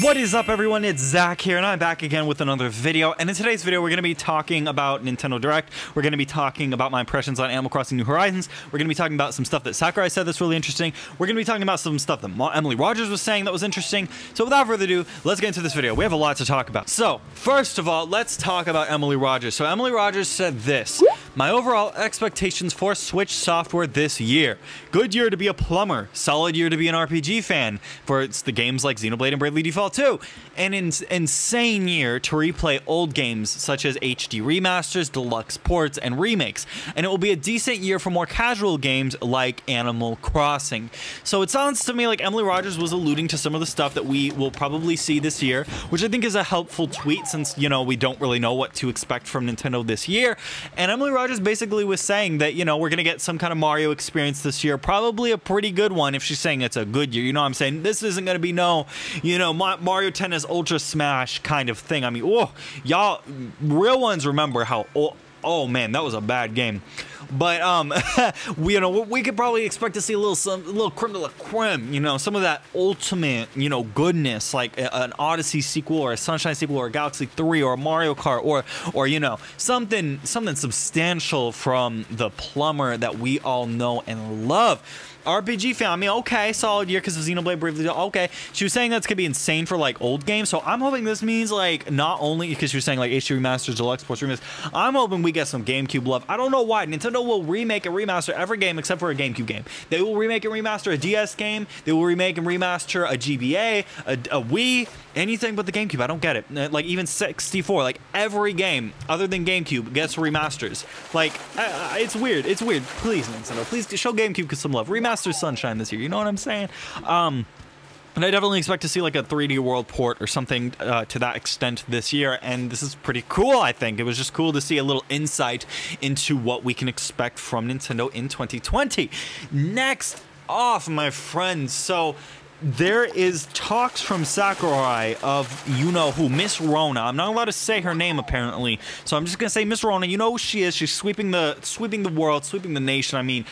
What is up, everyone? It's Zach here, and I'm back again with another video. And in today's video, we're going to be talking about Nintendo Direct. We're going to be talking about my impressions on Animal Crossing New Horizons. We're going to be talking about some stuff that Sakurai said that's really interesting. We're going to be talking about some stuff that Emily Rogers was saying that was interesting. So without further ado, let's get into this video. We have a lot to talk about. So first of all, let's talk about Emily Rogers. So Emily Rogers said this: my overall expectations for Switch software this year. Good year to be a plumber. Solid year to be an RPG fan. For the games like Xenoblade and Bravely Default 2. An insane year to replay old games such as HD remasters, deluxe ports, and remakes. And it will be a decent year for more casual games like Animal Crossing. So it sounds to me like Emily Rogers was alluding to some of the stuff that we will probably see this year, which I think is a helpful tweet since, you know, we don't really know what to expect from Nintendo this year. And Emily Rogers basically was saying that, you know, we're going to get some kind of Mario experience this year, probably a pretty good one if she's saying it's a good year. You know what I'm saying? This isn't going to be no, you know, Mario Tennis Ultra Smash kind of thing. I mean, oh, y'all real ones remember how, oh man, that was a bad game. But we, you know, we could probably expect to see a little creme de la creme, you know, some of that ultimate, you know, goodness, like an Odyssey sequel or a Sunshine sequel or a Galaxy 3 or a Mario Kart or you know, something substantial from the plumber that we all know and love. RPG fan, I mean, okay, solid year because of Xenoblade Bravely Default, okay. She was saying that's gonna be insane for like old games, so I'm hoping this means like not only because she was saying like HD remasters, deluxe ports, remakes. I'm hoping we get some GameCube love. I don't know why Nintendo will remake and remaster every game except for a GameCube game. They will remake and remaster a DS game. They will remake and remaster a GBA, a Wii, anything but the GameCube. I don't get it. Like even 64, like every game other than GameCube gets remasters. Like it's weird. It's weird. Please, Nintendo, please show GameCube some love. Remaster Sunshine this year, you know what I'm saying? And I definitely expect to see like a 3D World port or something to that extent this year, and this is pretty cool, I think. It was just cool to see a little insight into what we can expect from Nintendo in 2020. Next off, my friends, so there is talks from Sakurai of, you know who, Miss Rona. I'm not allowed to say her name apparently, so I'm just gonna say Miss Rona. You know who she is. She's sweeping the world, sweeping the nation. I mean,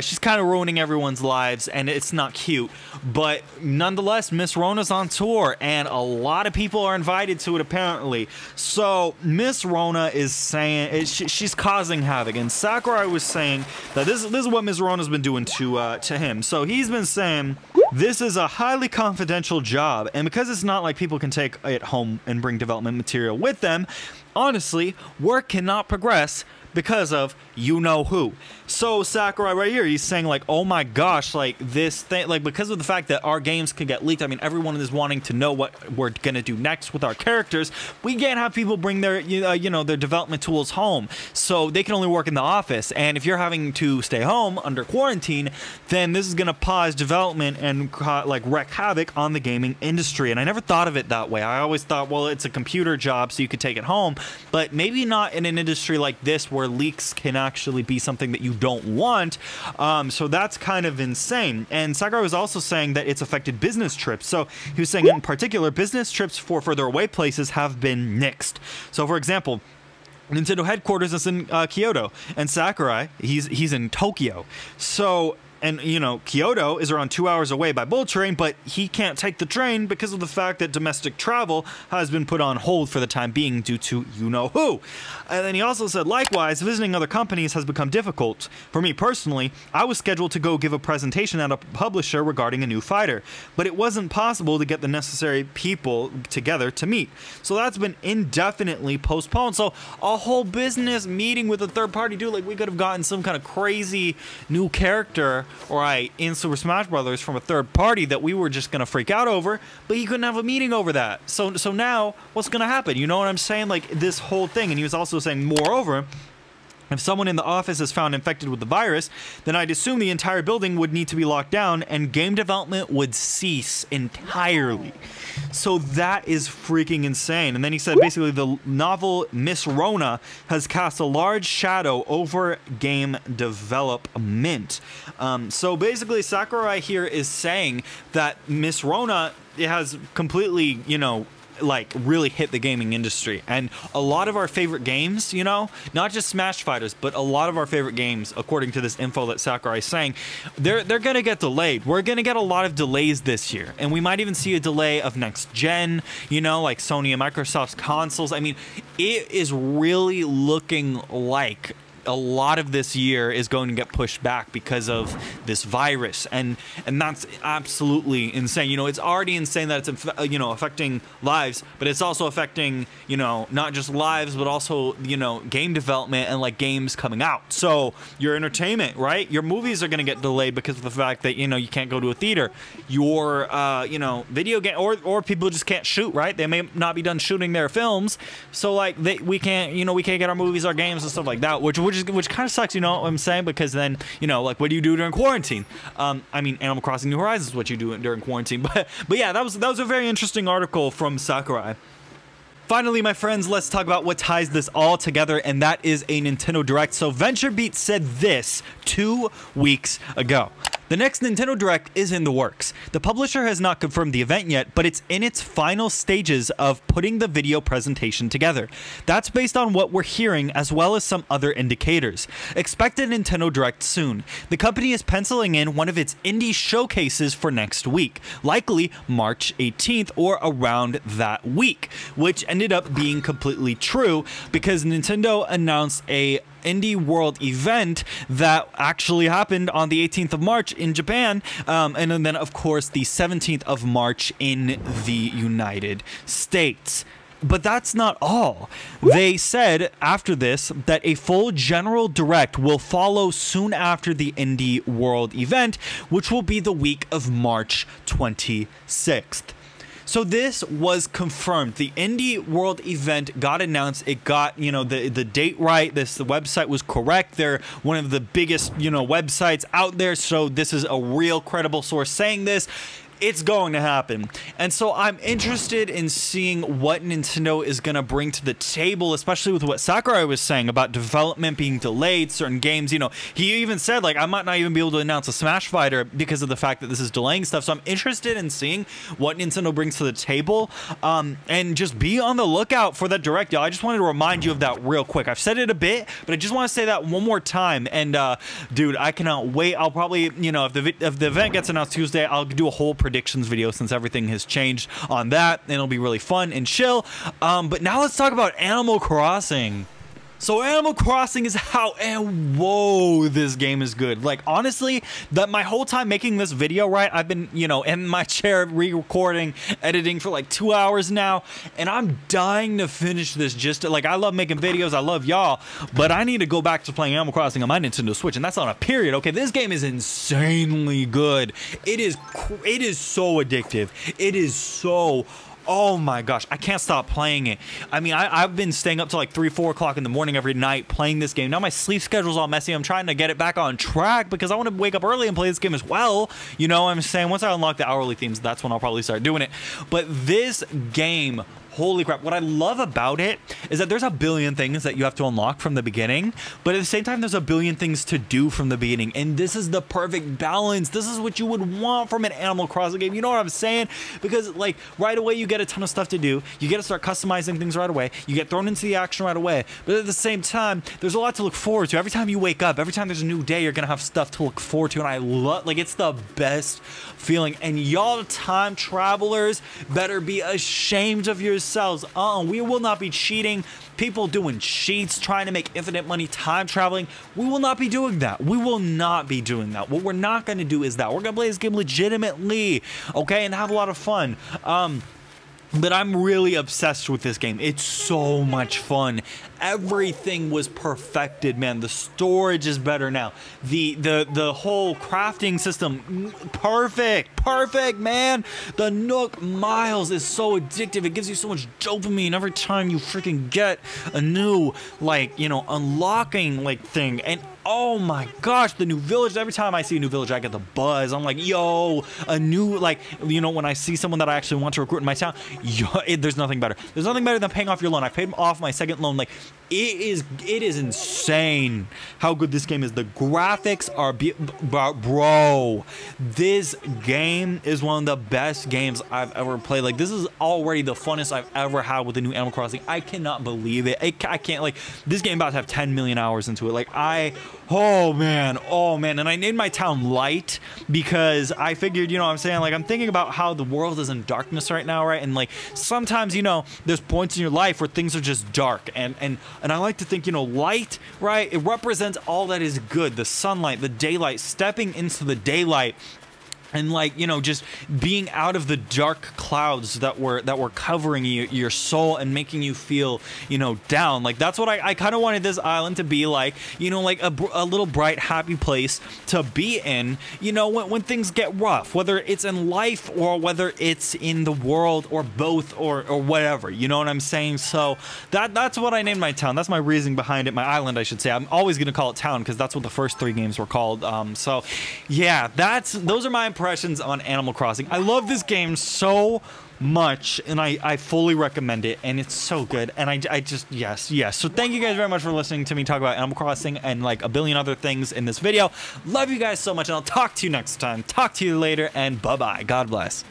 she's kind of ruining everyone's lives, and it's not cute. But nonetheless, Miss Rona's on tour, and a lot of people are invited to it apparently. So Miss Rona is saying she's causing havoc, and Sakurai was saying that this is what Miss Rona's been doing to him. So he's been saying, this is a highly confidential job, and because it's not like people can take it home and bring development material with them, honestly, work cannot progress because of you know who. So Sakurai right here, he's saying like, oh my gosh, like this thing, like because of the fact that our games could get leaked, I mean, everyone is wanting to know what we're gonna do next with our characters. We can't have people bring their, you know, their development tools home, so they can only work in the office. And if you're having to stay home under quarantine, then this is gonna pause development and like wreak havoc on the gaming industry. And I never thought of it that way. I always thought, well, it's a computer job, so you could take it home, but maybe not in an industry like this where leaks can actually be something that you don't want. So that's kind of insane. And Sakurai was also saying that it's affected business trips. So he was saying in particular, business trips for further away places have been nixed. So for example, Nintendo headquarters is in Kyoto, and Sakurai, he's in Tokyo. So, and you know, Kyoto is around 2 hours away by bullet train, but he can't take the train because of the fact that domestic travel has been put on hold for the time being due to you know who. And then he also said, likewise, visiting other companies has become difficult. For me personally, I was scheduled to go give a presentation at a publisher regarding a new fighter, but it wasn't possible to get the necessary people together to meet. So that's been indefinitely postponed. So a whole business meeting with a third party, dude, like we could have gotten some kind of crazy new character in Super Smash Bros. From a third party that we were just gonna freak out over, but he couldn't have a meeting over that. So now what's gonna happen? You know what I'm saying? Like this whole thing. And he was also saying, moreover, if someone in the office is found infected with the virus, then I'd assume the entire building would need to be locked down and game development would cease entirely. So that is freaking insane. And then he said basically the novel Miss Rona has cast a large shadow over game development. So basically Sakurai here is saying that Miss Rona, it has completely, you know, like really hit the gaming industry, and a lot of our favorite games, you know, not just Smash Fighters, but a lot of our favorite games, according to this info that Sakurai is saying, they're gonna get delayed. We're gonna get a lot of delays this year, and we might even see a delay of next gen, you know, like Sony and Microsoft's consoles. I mean, it is really looking like a lot of this year is going to get pushed back because of this virus, and that's absolutely insane. You know, it's already insane that it's, you know, affecting lives, but it's also affecting, you know, not just lives, but also, you know, game development and like games coming out. So your entertainment, right? Your movies are going to get delayed because of the fact that, you know, you can't go to a theater. Your, you know, video game, or people just can't shoot, right? They may not be done shooting their films. So like we can't, you know, we can't get our movies, our games and stuff like that, which kind of sucks, you know what I'm saying? Because then, you know, like, what do you do during quarantine? I mean, Animal Crossing New Horizons is what you do during quarantine. But yeah, that was a very interesting article from Sakurai. Finally, my friends, let's talk about what ties this all together, and that is a Nintendo Direct. So VentureBeat said this 2 weeks ago. The next Nintendo Direct is in the works. The publisher has not confirmed the event yet, but it's in its final stages of putting the video presentation together. That's based on what we're hearing, as well as some other indicators. Expect a Nintendo Direct soon. The company is penciling in one of its indie showcases for next week, likely March 18th or around that week, which ended up being completely true because Nintendo announced a Indie World event that actually happened on the 18th of March in Japan, and then of course the 17th of March in the United States. But that's not all. They said after this that a full general direct will follow soon after the Indie World event, which will be the week of March 26th. So this was confirmed. The Indie World event got announced. It got, you know, the date right. The website was correct. They're one of the biggest, you know, websites out there. So this is a real credible source saying this. It's going to happen. And so I'm interested in seeing what Nintendo is going to bring to the table, especially with what Sakurai was saying about development being delayed, certain games, you know. He even said, like, I might not even be able to announce a Smash Fighter because of the fact that this is delaying stuff. So I'm interested in seeing what Nintendo brings to the table, and just be on the lookout for that direct, y'all. I just wanted to remind you of that real quick. I've said it a bit, but I just want to say that one more time. And, dude, I cannot wait. I'll probably, you know, if the event gets announced Tuesday, I'll do a whole predictions video since everything has changed on that, and it'll be really fun and chill. But now let's talk about Animal Crossing. So Animal Crossing is out, and whoa, this game is good. Like, honestly, that my whole time making this video, right, I've been, you know, in my chair re-recording, editing for like 2 hours now, and I'm dying to finish this. Just like, I love making videos, I love y'all, but I need to go back to playing Animal Crossing on my Nintendo Switch, and that's on a period. Okay, this game is insanely good. It is so addictive. It is so, oh my gosh, I can't stop playing it. I mean, I've been staying up till like 3, 4 o'clock in the morning every night playing this game. Now my sleep schedule's all messy. I'm trying to get it back on track because I want to wake up early and play this game as well. You know what I'm saying? Once I unlock the hourly themes, that's when I'll probably start doing it. But this game, holy crap. What I love about it is that there's a billion things that you have to unlock from the beginning, but at the same time, there's a billion things to do from the beginning. And this is the perfect balance. This is what you would want from an Animal Crossing game. You know what I'm saying? Because like right away, you get a ton of stuff to do. You get to start customizing things right away. You get thrown into the action right away. But at the same time, there's a lot to look forward to. Every time you wake up, every time there's a new day, you're going to have stuff to look forward to. And I love, like, it's the best feeling. And y'all time travelers better be ashamed of yourself. We will not be cheating, people doing cheats, trying to make infinite money, time traveling. We will not be doing that. We will not be doing that. What we're not going to do is that. We're going to play this game legitimately, okay, and have a lot of fun. But I'm really obsessed with this game. It's so much fun. Everything was perfected, man. The storage is better now. The whole crafting system, perfect, man. The Nook Miles is so addictive. It gives you so much dopamine every time you freaking get a new, like, you know, unlocking, like, thing. And oh my gosh, the new village. Every time I see a new village, I get the buzz. I'm like, yo, a new, like, you know, when I see someone that I actually want to recruit in my town, yo, there's nothing better. There's nothing better than paying off your loan. I paid off my second loan. Like, it is insane how good this game is. The graphics are, bro, this game game is one of the best games I've ever played. Like, this is already the funnest I've ever had with the new Animal Crossing. I cannot believe it. I can't, like, this game about to have 10 million hours into it. Like, oh man. And I named my town Light because I figured, you know what I'm saying? Like, I'm thinking about how the world is in darkness right now, right? And like, sometimes, you know, there's points in your life where things are just dark. And I like to think, you know, light, right? It represents all that is good, the sunlight, the daylight, stepping into the daylight. And like, you know, just being out of the dark clouds that were covering your soul and making you feel, you know, down. Like, that's what I kind of wanted this island to be like, you know, like a little bright, happy place to be in, you know, when things get rough, whether it's in life or whether it's in the world or both or whatever, you know what I'm saying? So that's what I named my town. That's my reasoning behind it. My island, I should say. I'm always going to call it town because that's what the first three games were called. So yeah, those are my impressions on Animal Crossing. I love this game so much, and I fully recommend it, and it's so good, and I just, yes. So thank you guys very much for listening to me talk about Animal Crossing and like a billion other things in this video. Love you guys so much, and I'll talk to you next time. Talk to you later, and bye-bye. God bless.